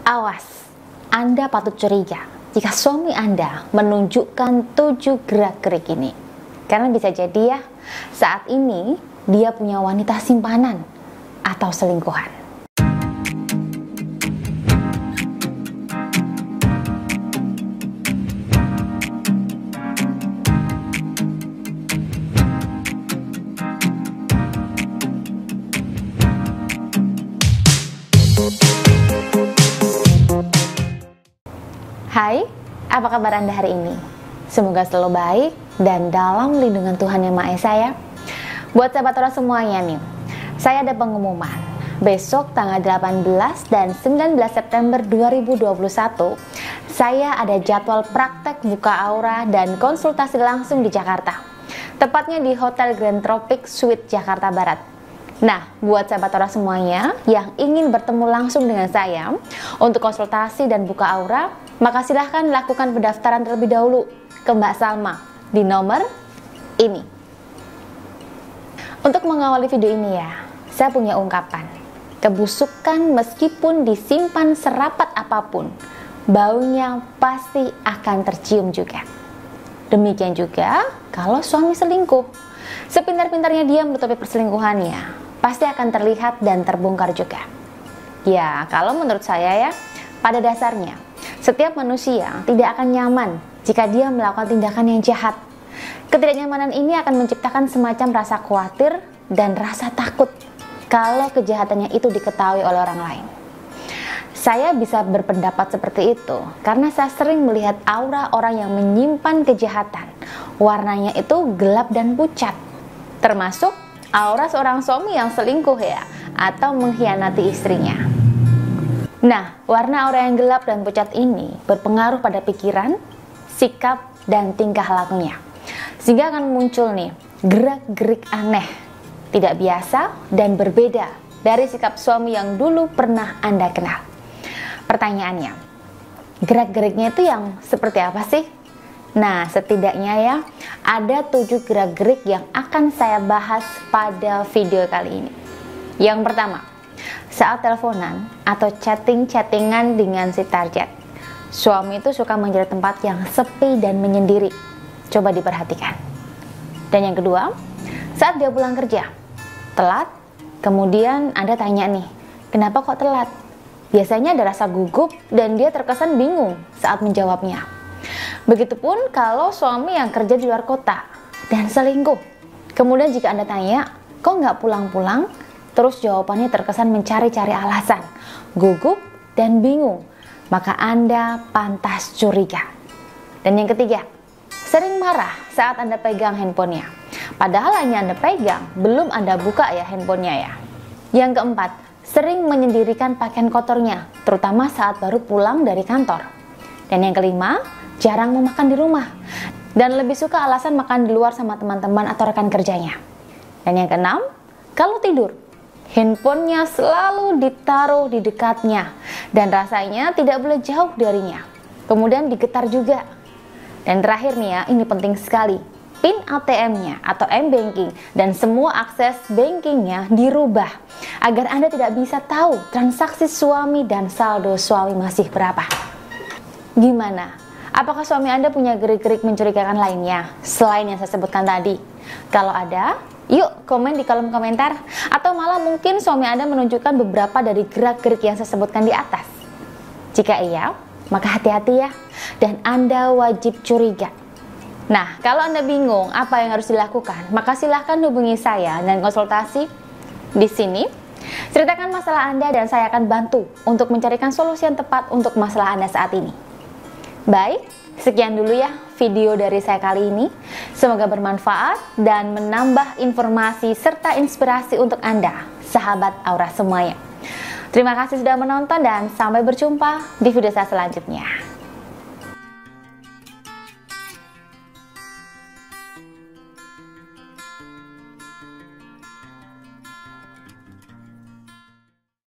Awas, Anda patut curiga jika suami Anda menunjukkan 7 gerak-gerik ini. Karena bisa jadi ya, saat ini dia punya wanita simpanan atau selingkuhan. Hai, apa kabar Anda hari ini? Semoga selalu baik dan dalam lindungan Tuhan Yang Maha Esa ya. Buat sahabat Ora semuanya nih, saya ada pengumuman. Besok tanggal 18 dan 19 September 2021, saya ada jadwal praktek buka aura dan konsultasi langsung di Jakarta. Tepatnya di Hotel Grand Tropic Suite Jakarta Barat. Nah, buat sahabat Ora semuanya yang ingin bertemu langsung dengan saya untuk konsultasi dan buka aura, maka silahkan lakukan pendaftaran terlebih dahulu ke Mbak Salma di nomor ini. Untuk mengawali video ini ya, saya punya ungkapan. Kebusukan meskipun disimpan serapat apapun, baunya pasti akan tercium juga. Demikian juga kalau suami selingkuh. Sepintar-pintarnya dia menutupi perselingkuhannya, pasti akan terlihat dan terbongkar juga. Ya, kalau menurut saya ya, pada dasarnya, setiap manusia tidak akan nyaman jika dia melakukan tindakan yang jahat. Ketidaknyamanan ini akan menciptakan semacam rasa khawatir dan rasa takut kalau kejahatannya itu diketahui oleh orang lain. Saya bisa berpendapat seperti itu karena saya sering melihat aura orang yang menyimpan kejahatan. Warnanya itu gelap dan pucat, termasuk aura seorang suami yang selingkuh ya, atau mengkhianati istrinya. Nah, warna aura yang gelap dan pucat ini berpengaruh pada pikiran, sikap, dan tingkah lakunya. Sehingga akan muncul nih, gerak-gerik aneh, tidak biasa, dan berbeda dari sikap suami yang dulu pernah Anda kenal. Pertanyaannya, gerak-geriknya itu yang seperti apa sih? Nah, setidaknya ya, ada 7 gerak-gerik yang akan saya bahas pada video kali ini. Yang pertama, saat teleponan atau chatting-chattingan dengan si target, suami itu suka mencari tempat yang sepi dan menyendiri. Coba diperhatikan. Dan yang kedua, saat dia pulang kerja, telat, kemudian Anda tanya nih, kenapa kok telat? Biasanya ada rasa gugup dan dia terkesan bingung saat menjawabnya. Begitupun kalau suami yang kerja di luar kota dan selingkuh. Kemudian jika Anda tanya, kok nggak pulang-pulang? Terus jawabannya terkesan mencari-cari alasan, gugup dan bingung, maka Anda pantas curiga. Dan yang ketiga, sering marah saat Anda pegang handphonenya, padahal hanya Anda pegang, belum Anda buka ya handphonenya ya. Yang keempat, sering menyendirikan pakaian kotornya, terutama saat baru pulang dari kantor. Dan yang kelima, jarang memakan di rumah, dan lebih suka alasan makan di luar sama teman-teman atau rekan kerjanya. Dan yang keenam, kalau tidur, handphonenya selalu ditaruh di dekatnya dan rasanya tidak boleh jauh darinya. Kemudian digetar juga. Dan terakhir nih ya, ini penting sekali. PIN ATM-nya atau M-Banking dan semua akses bankingnya dirubah agar Anda tidak bisa tahu transaksi suami dan saldo suami masih berapa. Gimana? Apakah suami Anda punya gerik-gerik mencurigakan lainnya selain yang saya sebutkan tadi? Kalau ada, yuk komen di kolom komentar, atau malah mungkin suami Anda menunjukkan beberapa dari gerak-gerik yang saya sebutkan di atas. Jika iya, maka hati-hati ya, dan Anda wajib curiga. Nah, kalau Anda bingung apa yang harus dilakukan, maka silahkan hubungi saya dan konsultasi di sini. Ceritakan masalah Anda dan saya akan bantu untuk mencarikan solusi yang tepat untuk masalah Anda saat ini. Baik, sekian dulu ya video dari saya kali ini. Semoga bermanfaat dan menambah informasi serta inspirasi untuk Anda, sahabat Aura semuanya. Terima kasih sudah menonton dan sampai berjumpa di video saya selanjutnya.